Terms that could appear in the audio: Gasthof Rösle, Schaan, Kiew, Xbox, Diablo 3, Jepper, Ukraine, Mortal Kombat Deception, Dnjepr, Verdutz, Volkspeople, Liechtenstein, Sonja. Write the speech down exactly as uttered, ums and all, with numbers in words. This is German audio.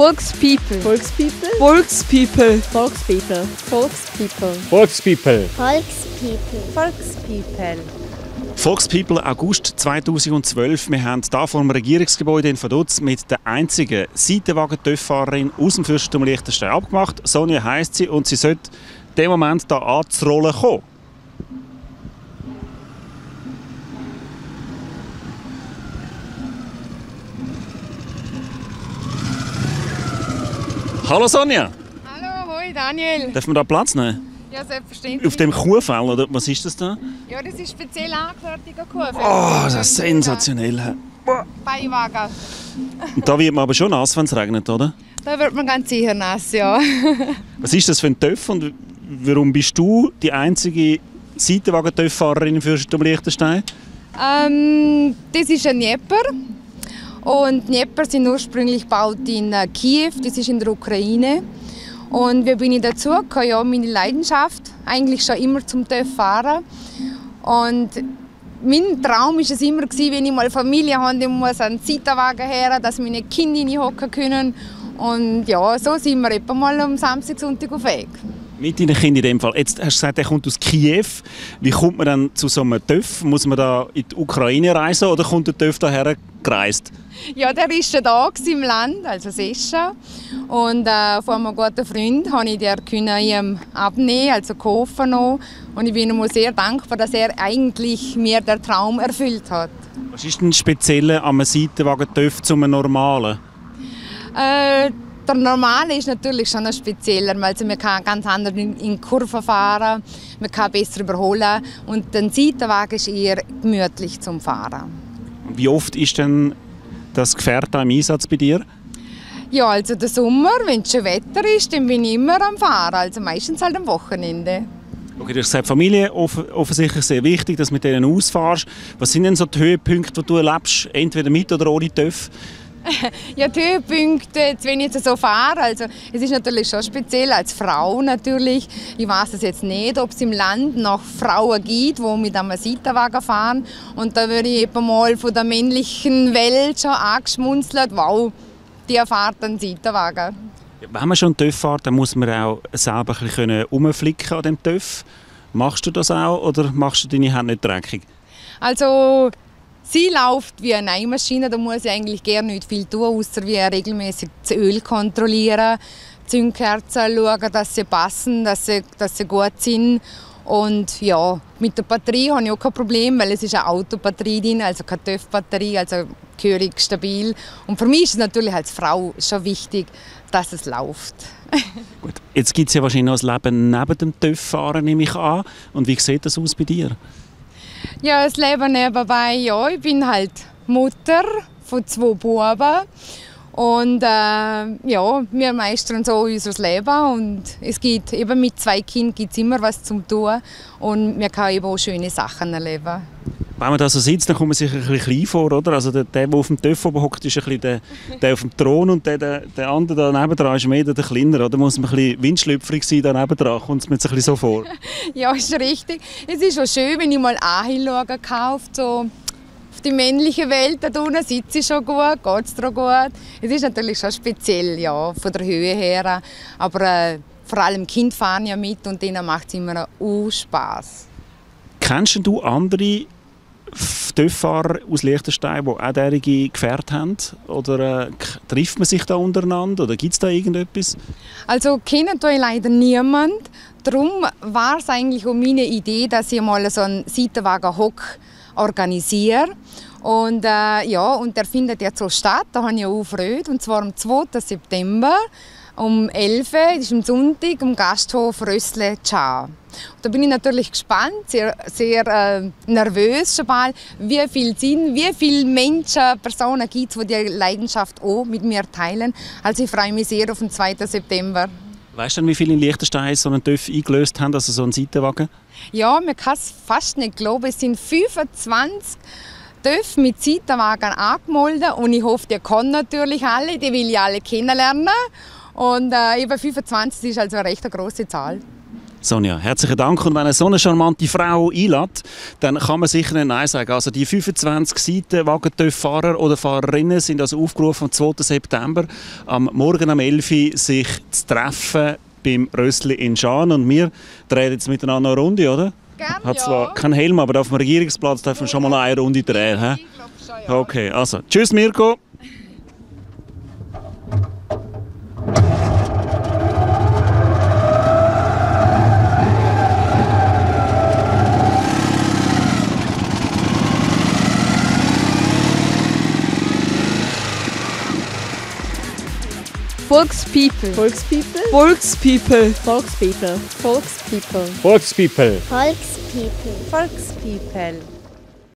Volkspeople. Volkspeople. Volkspeople. Volkspeople. Volkspeople. Volkspeople. Volkspeople. Volkspeople. Volkspeople August zweitausendzwölf. Wir haben hier vor dem Regierungsgebäude in Verdutz mit der einzigen Seitenwagen-Töfffahrerin aus dem Fürstentum Liechtenstein abgemacht. Sonja heisst sie und sie sollte in dem Moment hier anzurollen kommen. Hallo Sonja! Hallo, hoi Daniel! Darf man da Platz nehmen? Ja, selbstverständlich. Auf dem Kuhfell, oder? Was ist das da? Ja, das ist speziell angefertigter Kuhfell. Oh, das ist sensationell. Beiwagen. Und da wird man aber schon nass, wenn es regnet, oder? Da wird man ganz sicher nass, ja. Was ist das für ein Töff und warum bist du die einzige Seitenwagen-Töfffahrerin im Fürstentum Liechtenstein? Ähm, das ist ein Jepper. Und Dnjepr sind ursprünglich gebaut in Kiew, das ist in der Ukraine. Und wie bin ich dazu gekommen? Ja, meine Leidenschaft, eigentlich schon immer zum Töff-Fahren. Und mein Traum war es immer, wenn ich mal Familie habe, muss einen Seitenwagen her, dass meine Kinder hinhocken können. Und ja, so sind wir etwa mal am Samstag, Sonntag auf Weg. Mit deinen Kindern in dem Fall. Jetzt hast du gesagt, er kommt aus Kiew. Wie kommt man dann zu so einem Töff? Muss man da in die Ukraine reisen oder kommt der Töff daher gereist? Ja, der ist schon da im Land, also Sescha. Und äh, von einem guten Freund konnte ich den ihm abnehmen, also kaufen noch. Und ich bin ihm sehr dankbar, dass er eigentlich mir den Traum erfüllt hat. Was ist denn speziell an einem Seitenwagen-Töff zu einem normalen? Äh, Der Normale ist natürlich schon ein spezieller, also man kann ganz anders in Kurven fahren, man kann besser überholen und der Seitenwagen ist eher gemütlich zum Fahren. Wie oft ist denn das Gefährt im Einsatz bei dir? Ja, also der Sommer, wenn es schön Wetter ist, dann bin ich immer am Fahren, also meistens halt am Wochenende. Okay, du hast gesagt, Familie offensichtlich sehr wichtig, dass du mit denen ausfährst. Was sind denn so die Höhepunkte, die du erlebst, entweder mit oder ohne TÜV? Ja, die Höhepunkte, wenn ich jetzt so fahre, also es ist natürlich schon speziell als Frau natürlich. Ich weiß es jetzt nicht, ob es im Land noch Frauen gibt, die mit einem Seitenwagen fahren. Und da würde ich eben mal von der männlichen Welt schon angeschmunzelt, wow, die fährt einen Seitenwagen. Ja, wenn man schon TÜV fährt, dann muss man auch selber ein bisschen rumflicken an dem TÜV. Machst du das auch oder machst du deine Hände nicht dreckig? Also... Sie läuft wie eine Nähmaschine, da muss ich eigentlich gar nicht viel tun, außer wie regelmäßig das Öl kontrollieren, Zündkerzen schauen, dass sie passen, dass sie, dass sie gut sind. Und ja, mit der Batterie habe ich auch kein Problem, weil es ist eine Autobatterie drin, also keine TÜV-Batterie, also gehörig stabil. Und für mich ist es natürlich als Frau schon wichtig, dass es läuft. Gut, jetzt gibt es ja wahrscheinlich noch ein Leben neben dem TÜV-Fahren, nehme ich an. Und wie sieht das aus bei dir? Ja, das Leben nebenbei, ja, ich bin halt Mutter von zwei Buben und äh, ja, wir meistern so unser Leben und es gibt, eben mit zwei Kindern gibt es immer was zu tun und man kann eben auch schöne Sachen erleben. Wenn man da so sitzt, dann kommt man sich ein bisschen klein vor, oder? Also der, der auf dem TÜV oben hockt, ist ein bisschen der, der auf dem Thron und der, der, der andere da nebendran ist mehr der kleiner, oder? Muss man ein bisschen windschlüpfrig sein, da nebendran kommt es mir jetzt ein bisschen so vor. Ja, ist richtig. Es ist schon schön, wenn ich mal hinschauen kann, auf, so, auf die männliche Welt, da unten sitze ich schon gut, geht es gut. Es ist natürlich schon speziell, ja, von der Höhe her, aber äh, vor allem Kinder fahren ja mit und denen macht es immer auch Spass. Kennst du andere TÜV-Fahrer aus Liechtenstein, die auch derige Gefährte haben? Oder äh, trifft man sich da untereinander? Oder gibt es da irgendetwas? Also kennen tue ich leider niemand. Darum war es eigentlich auch meine Idee, dass ich mal so einen Seitenwagen-Hock organisiere. Und, äh, ja, und der findet jetzt so statt, da habe ich auch Freude. Und zwar am zweiten September. Um elf Uhr, das ist am Sonntag, am Gasthof Rösle, Schaan. Da bin ich natürlich gespannt, sehr, sehr äh, nervös schon mal, wie viel sind, wie viele Menschen, Personen gibt es, die die Leidenschaft auch mit mir teilen. Also ich freue mich sehr auf den zweiten September. Weißt du, wie viele in Liechtenstein so einen TÜV eingelöst haben, also so einen Seitenwagen? Ja, man kann es fast nicht glauben, es sind fünfundzwanzig. TÜV mit Seitenwagen angemeldet und ich hoffe, die können natürlich alle, die will ich alle kennenlernen. Und äh, über fünfundzwanzig ist also eine recht große Zahl. Sonja, herzlichen Dank. Und wenn eine so eine charmante Frau einlädt, dann kann man sicher nicht Nein sagen. Also die fünfundzwanzig Seiten Wagentöff-Fahrer oder Fahrerinnen sind also aufgerufen, am zweiten September am Morgen um elf Uhr sich zu treffen beim Rösli in Schaan. Und wir drehen jetzt miteinander eine Runde, oder? Gerne, hat zwar ja keinen Helm, aber auf dem Regierungsplatz dürfen wir schon mal eine Runde drehen. He? Ich glaube schon, ja. Okay, also tschüss Mirko. Volkspeople. Volkspeople. Volkspeople. Volkspeople. Volkspeople. Volkspeople. Volkspeople. Volkspeople. Volkspeople.